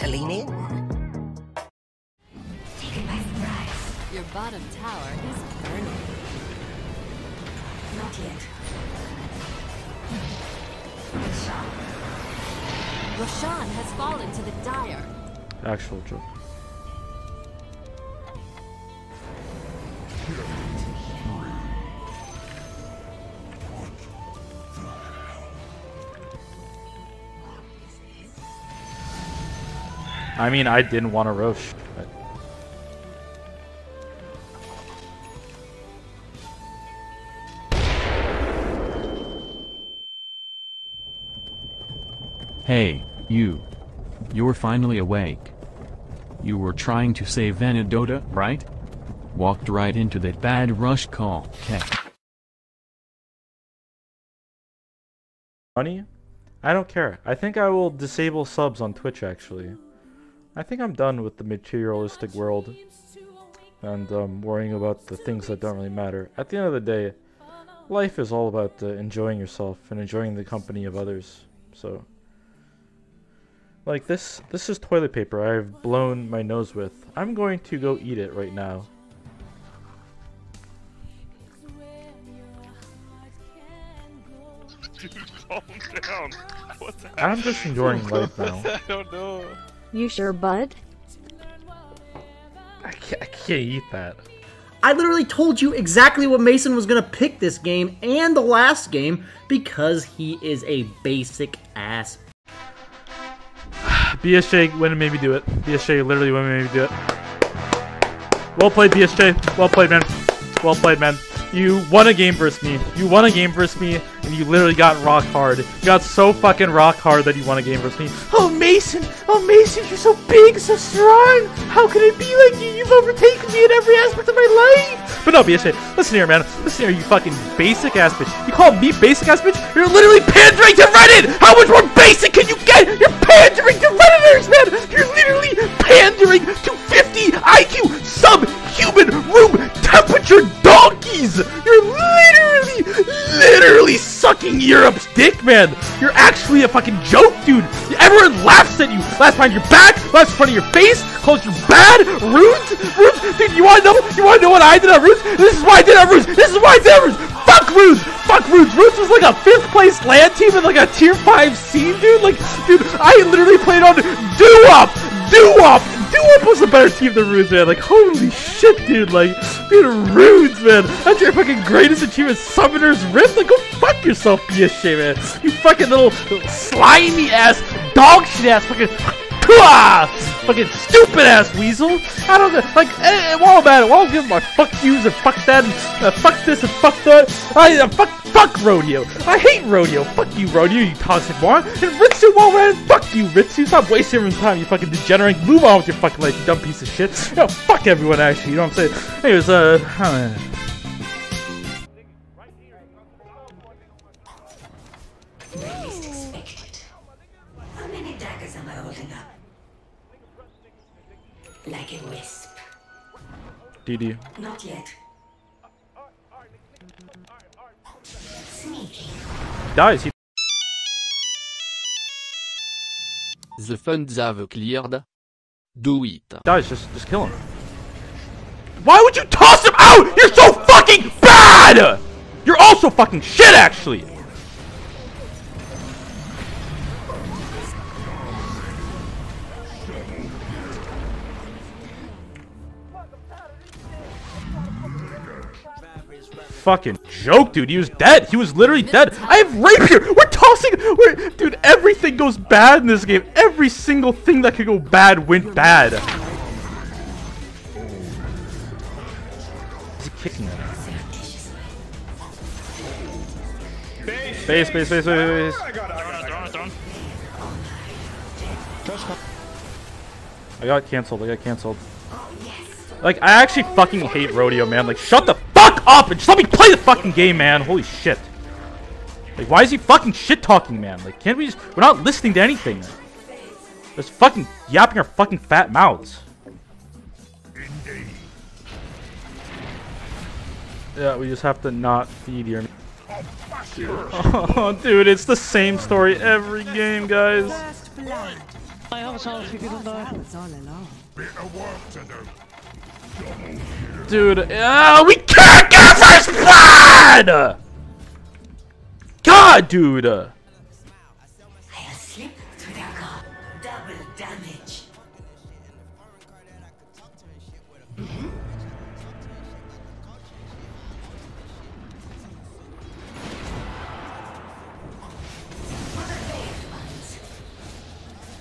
better lean in. Taken by surprise. Your bottom tower is burning. Not yet. Roshan. Roshan has fallen to the dire. Actual joke. I mean, I didn't want to rush. But... Hey, you. You're finally awake. You were trying to save Anidota, right? Walked right into that bad rush call. Okay. Money? I don't care. I think I will disable subs on Twitch, actually. I think I'm done with the materialistic world and worrying about the things that don't really matter. At the end of the day, life is all about enjoying yourself and enjoying the company of others. So, like this is toilet paper I've blown my nose with. I'm going to go eat it right now. Dude, calm down. What the heck? I'm just enjoying life now. I don't know. You sure, bud? I can't eat that. I literally told you exactly what Mason was going to pick this game and the last game because he is a basic ass. BSJ went and made me do it. BSJ literally went and made me do it. Well played, BSJ. Well played, man. Well played, man. You won a game versus me. You won a game versus me, and you literally got rock hard. You got so fucking rock hard that you won a game versus me. Oh, Mason! Oh, Mason, you're so big, so strong! How could it be like you? You've overtaken me in every aspect of my life! But no, BSJ, listen here, man. Listen here, you fucking basic-ass bitch. You call me basic-ass bitch? You're literally pandering to Reddit! How much more basic can you get? You're pandering to Redditors, man! You're literally pandering to 50 IQ sub-human room temperature donkeys! You're literally sucking Europe's dick, man. You're actually a fucking joke, dude. Everyone laughs at you. Laughs behind your back, laughs in front of your face, calls you bad, rude. Dude, you wanna know what I did on Roots? This is why I did on Roots. This is why I did on Roots. Fuck Roots. Fuck Roots. Roots was like a 5th place land team in like a tier 5 scene, dude. Like, dude, I literally played on Do-Up was a better team than Rudes, man. Like, holy shit, dude. Like, dude, Rudes, man. That's your fucking greatest achievement, Summoner's Rift. Like, go fuck yourself, BSJ, man. You fucking little slimy-ass, dog-shit-ass fucking... Fucking stupid-ass weasel. I don't know. Like, while I'm at it, while I'm giving my fuck yous and fuck that and fuck this and fuck that, fuck Rodeo. I hate Rodeo. Fuck you, Rodeo, you toxic moron. And Ritsu, while we're at it, fuck you, Ritsu. Stop wasting your time, you fucking degenerate. Move on with your fucking life, you dumb piece of shit. You know, fuck everyone, actually. You know what I'm saying? Anyways, like a wisp. DD. Not yet. Sneaky. Dies. The funds have cleared. Do it. Dies. Just kill him. Why would you toss him out? You're so fucking bad. You're also fucking shit, actually. Fucking joke, dude. He was dead. He was literally dead. I have Rapier. We're tossing. Dude, everything goes bad in this game. Every single thing that could go bad went bad. Is he kicking that? Base. I got cancelled. Like, I actually fucking hate Rodeo, man. Like, shut the fuck up and just let me play the fucking game, man. Holy shit. Like, why is he fucking shit-talking, man? Like, can't we just... We're not listening to anything. Just fucking yapping our fucking fat mouths. Yeah, we just have to not feed your... Oh, dude, it's the same story every game, guys. I have a chance if you don't die. Dude, we can't get first blood! God, dude! I slip to the car. Double damage.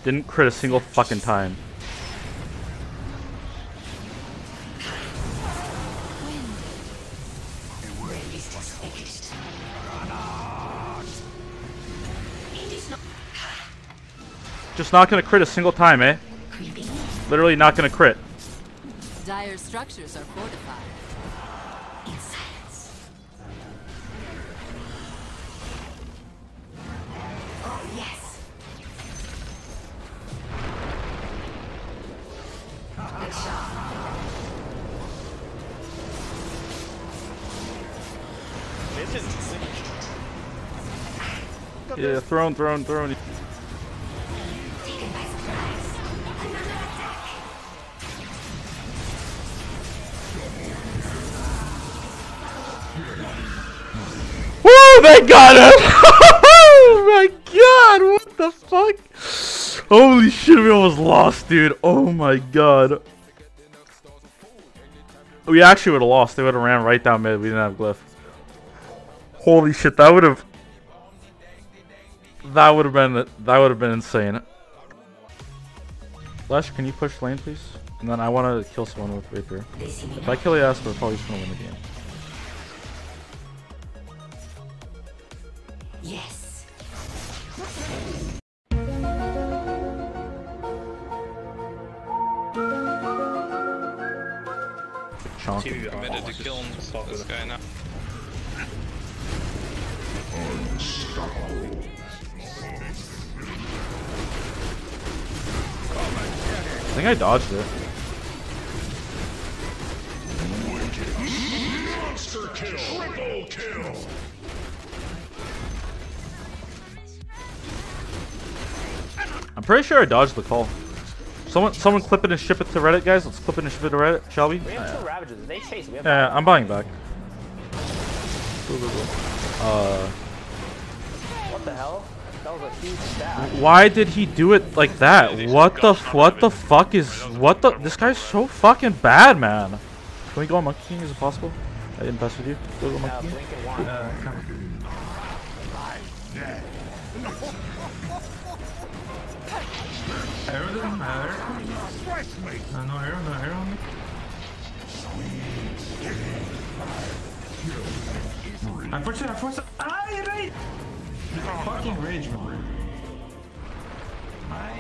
Didn't crit a single fucking time. Just not gonna crit a single time, eh? Literally not gonna crit. Dire structures are fortified. In silence. Oh yes. Good shot. This is sick. Yeah, thrown. They got him! Oh my god, what the fuck? Holy shit, we almost lost, dude. Oh my god. We actually would have lost. They would have ran right down mid. We didn't have Glyph. Holy shit, that would have... That would have been insane. Lash, can you push lane, please? And then I want to kill someone with Reaper. If I kill Yasuo, we're probably just going to win the game. Yes. Two committed to killing this guy now. I think I dodged it. Monster kill! Triple kill! I'm pretty sure I dodged the call. Someone clip it and ship it to Reddit, guys. Let's clip it and ship it to Reddit, shall we? We have two Ravages. They chase me. Yeah, I'm buying back. What the hell? That was a huge stab. Why did he do it like that? What the? This guy's so fucking bad, man. Can we go on Monkey King? Is it possible? I didn't pass with you. Go on Monkey King. Arrow doesn't matter. No arrow on me. I'm forced. Ah, you're right! Fucking rage, man.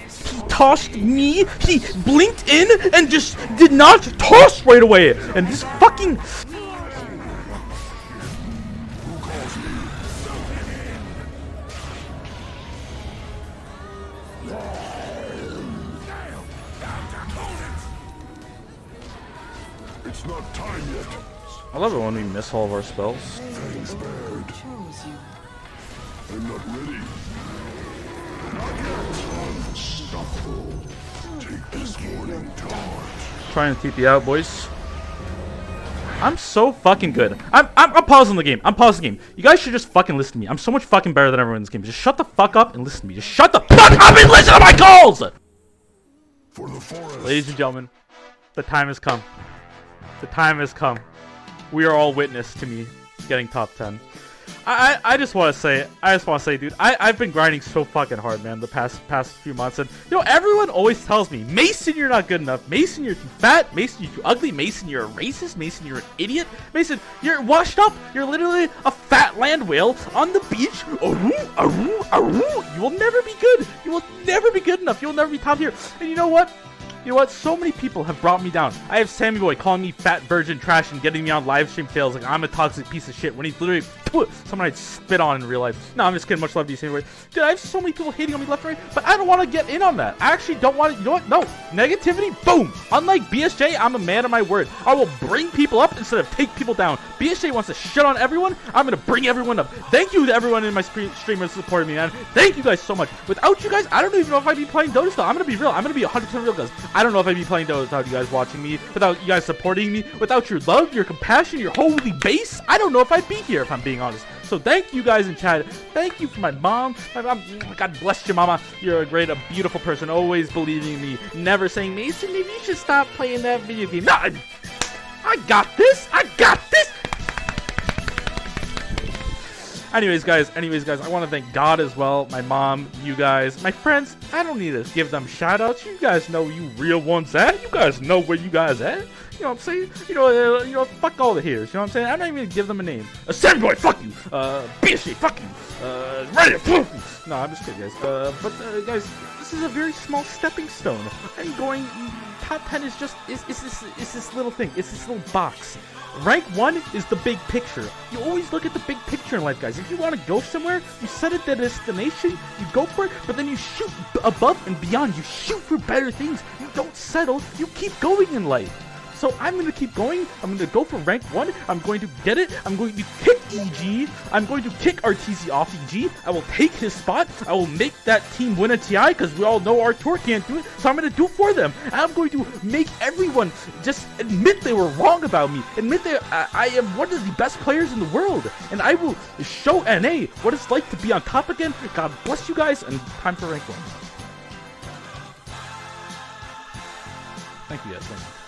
He tossed me, he blinked in, and just did not toss right away! And this fucking... It's not time yet. I love it when we miss all of our spells. Things bad. I'm not ready. Not yet. Unstoppable. Take this warning to heart. Trying to TP out, boys. I'm so fucking good. I'm pausing the game. You guys should just fucking listen to me. I'm so much fucking better than everyone in this game. Just shut the fuck up and listen to me. Just shut the fuck up and listen to my calls! For the forest. Ladies and gentlemen, the time has come. The time has come. We are all witness to me getting top 10. I just want to say, dude, I've been grinding so fucking hard, man, the past few months. And, you know, everyone always tells me, Mason, you're not good enough. Mason, you're too fat. Mason, you're too ugly. Mason, you're a racist. Mason, you're an idiot. Mason, you're washed up. You're literally a fat land whale on the beach. You will never be good. You will never be good enough. You will never be top tier. And you know what? So many people have brought me down. I have Sammy Boy calling me fat virgin trash and getting me on livestream fails like I'm a toxic piece of shit when he's literally someone I'd spit on in real life. No, I'm just kidding. Much love to you, Sammy Boy. Dude, I have so many people hating on me left and right, but I don't want to get in on that. I actually don't want to. You know what? No. Negativity, boom. Unlike BSJ, I'm a man of my word. I will bring people up instead of take people down. BSJ wants to shit on everyone. I'm going to bring everyone up. Thank you to everyone in my stream that supported me, man. Thank you guys so much. Without you guys, I don't even know if I'd be playing Dota still. I'm going to be real. I'm going to be 100% real, guys. I don't know if I'd be playing Dota without you guys watching me, without you guys supporting me, without your love, your compassion, your holy base. I don't know if I'd be here, if I'm being honest. So thank you guys in chat. Thank you for my mom. God bless you, mama. You're a great, a beautiful person. Always believing in me. Never saying, Mason, maybe you should stop playing that video game. No, I got this. I got this. Anyways, guys, I want to thank God as well, my mom, you guys, my friends. I don't need to give them shout-outs. You guys know where you real ones at. You guys know where you guys at. You know what I'm saying? You know, fuck all the haters. You know what I'm saying? I'm not even gonna give them a name. Sammy Boy, fuck you. BSJ, fuck you. Reddit, fuck you. No, I'm just kidding, guys. But guys, this is a very small stepping stone. I'm going. Top 10 is just is this little thing. It's this little box. Rank 1 is the big picture. You always look at the big picture in life, guys. If you want to go somewhere, you set it to destination, you go for it, but then you shoot above and beyond. You shoot for better things. You don't settle. You keep going in life. So I'm going to keep going. I'm going to go for rank 1. I'm going to get it. I'm going to kick EG. I'm going to kick RTZ off EG. I will take his spot. I will make that team win a TI because we all know our tour can't do it. So I'm going to do it for them. I'm going to make everyone just admit they were wrong about me. Admit that I am one of the best players in the world. And I will show NA what it's like to be on top again. God bless you guys. And time for rank 1. Thank you guys so much.